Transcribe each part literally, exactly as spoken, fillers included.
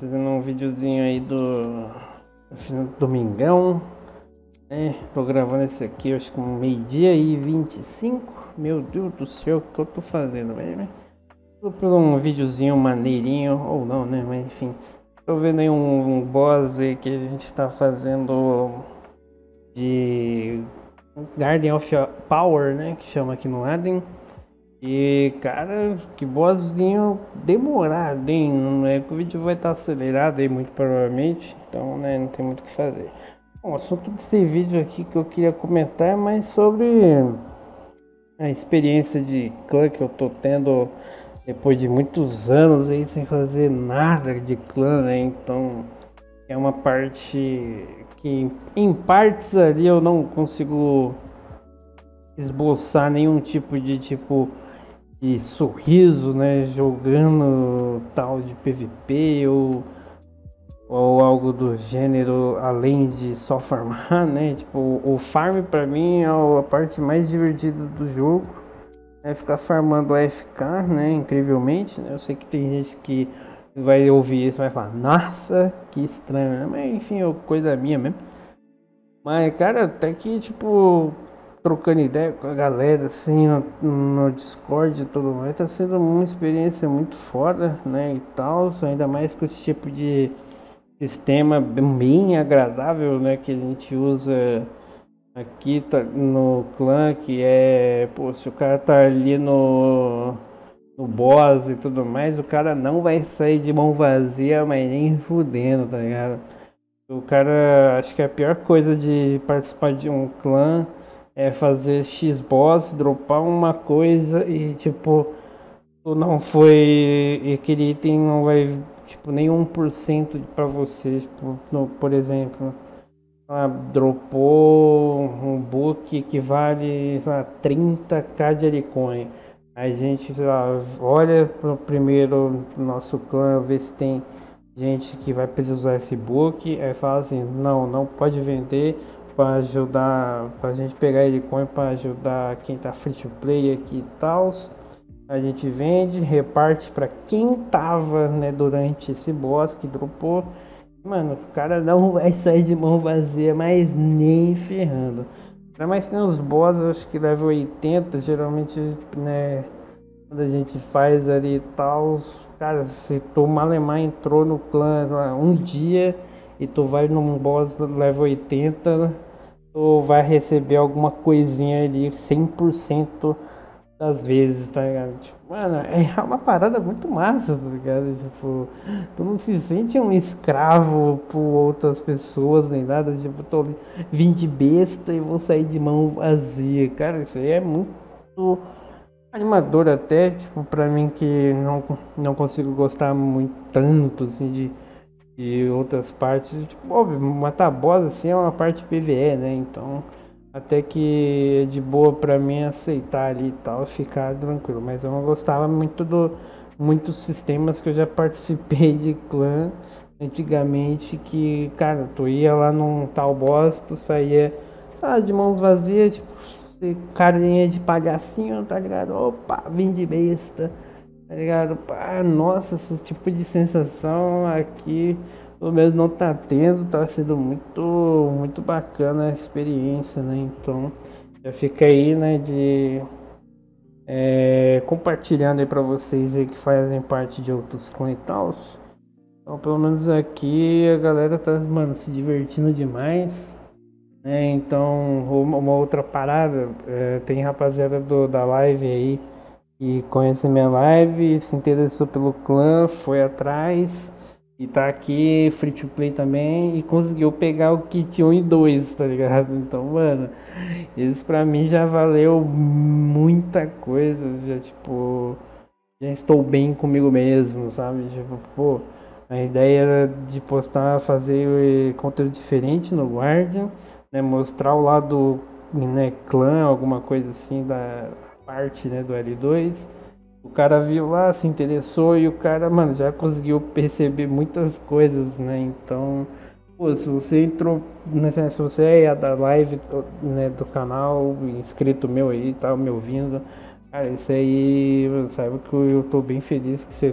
fazendo um videozinho aí do final do domingão, né? Tô gravando esse aqui, acho que um meio-dia e vinte e cinco. Meu Deus do céu, o que eu tô fazendo, velho? Tô por um videozinho maneirinho, ou não, né? Mas enfim, tô vendo aí um, um boss que a gente tá fazendo de Garden of Power, né? Que chama aqui no Aden. E cara, que bossinho demorado, hein? Não é que o vídeo vai estar acelerado aí, muito provavelmente. Então, né, não tem muito o que fazer. Bom, o assunto desse vídeo aqui que eu queria comentar é mais sobre a experiência de clã que eu tô tendo depois de muitos anos aí sem fazer nada de clã, né? Então é uma parte que em partes ali eu não consigo esboçar nenhum tipo de tipo de sorriso, né, jogando tal de P V P ou, ou algo do gênero, além de só farmar, né? Tipo, o farm pra mim é a parte mais divertida do jogo, é ficar farmando A F K, né, incrivelmente, né? Eu sei que tem gente que vai ouvir isso e vai falar, nossa, que estranho, né? Mas enfim, é coisa minha mesmo. Mas cara, até que tipo, trocando ideia com a galera assim no, no Discord e tudo mais, tá sendo uma experiência muito foda, né, e tal, ainda mais com esse tipo de sistema bem agradável, né, que a gente usa aqui tá, no clã, que é, pô, se o cara tá ali no, no boss e tudo mais, o cara não vai sair de mão vazia, mas nem fudendo, tá ligado? O cara, acho que é a pior coisa de participar de um clã é fazer X boss, dropar uma coisa e tipo, tu não foi, e aquele item não vai tipo nem um por cento pra você, tipo, no, por exemplo, ah, dropou um book que vale, sei lá, trinta k de Helicoin. A gente, sei lá, olha pro primeiro nosso clã, ver se tem gente que vai precisar esse book, aí fala assim, não, não pode vender, para ajudar, para a gente pegar ele coin, para ajudar quem tá free to play aqui e tal. A gente vende, reparte para quem tava, né, durante esse boss que dropou. Mano, o cara não vai sair de mão vazia, mas nem ferrando. Mas tem os boss, eu acho que level oitenta, geralmente, né, quando a gente faz ali e tal. Cara, se tu malemar entrou no clã lá um dia e tu vai num boss level oitenta, tu vai receber alguma coisinha ali cem por cento das vezes, tá ligado? Tipo, mano, é uma parada muito massa, tá ligado? Tipo, tu não se sente um escravo por outras pessoas nem nada, tipo, tô ali, vim de besta e vou sair de mão vazia. Cara, isso aí é muito animador até, tipo, pra mim que não, não consigo gostar muito tanto, assim, de... e outras partes, tipo, óbvio, matar boss assim é uma parte P V E, né, então até que é de boa pra mim aceitar ali e tal, ficar tranquilo, mas eu não gostava muito do, muitos sistemas que eu já participei de clã antigamente, que, cara, tu ia lá num tal boss, tu saía, sabe, de mãos vazias, tipo, carinha de palhacinho, tá ligado, opa, vim de besta, tá ligado? Ah, nossa, esse tipo de sensação aqui pelo menos não tá tendo, tá sendo muito, muito bacana a experiência, né? Então já fica aí, né, de é, compartilhando aí pra vocês aí que fazem parte de outros clãs e tal. Então pelo menos aqui a galera tá, mano, se divertindo demais, né? Então uma, uma outra parada, é, tem rapaziada do, da live aí que conhece minha live, se interessou pelo clã, foi atrás e tá aqui free to play também e conseguiu pegar o kit um e dois, tá ligado? Então, mano, isso pra mim já valeu muita coisa, já tipo, já estou bem comigo mesmo, sabe? Tipo, pô, a ideia era de postar, fazer conteúdo diferente no Guardian, né, mostrar o lado, né, clã, alguma coisa assim da parte, né, do L dois. O cara viu lá, se interessou e o cara, mano, já conseguiu perceber muitas coisas, né? Então, pô, se você entrou, né, se você é da live, né, do canal, inscrito meu aí, tá me ouvindo, cara, isso aí, sabe que eu tô bem feliz que você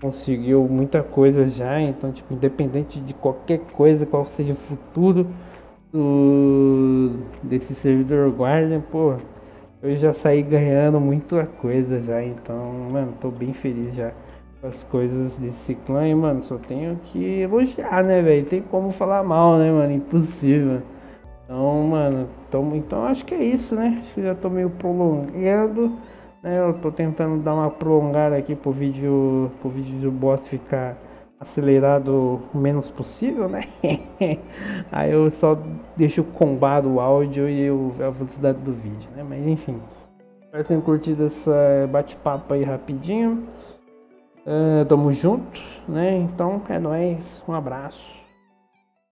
conseguiu muita coisa já, então tipo, independente de qualquer coisa, qual seja o futuro do, desse servidor Guardian, pô, eu já saí ganhando muita coisa já, então, mano, tô bem feliz já com as coisas desse clã e, mano, só tenho que elogiar, né, velho, tem como falar mal, né, mano, impossível. Então, mano, então, então acho que é isso, né, acho que já tô meio prolongando, né, eu tô tentando dar uma prolongada aqui pro vídeo, pro vídeo do boss ficar acelerado o menos possível, né, aí eu só deixo combado o áudio e eu, a velocidade do vídeo, né, mas enfim, espero que tenham curtido esse bate-papo aí rapidinho, uh, tamo junto, né, então é nóis, um abraço.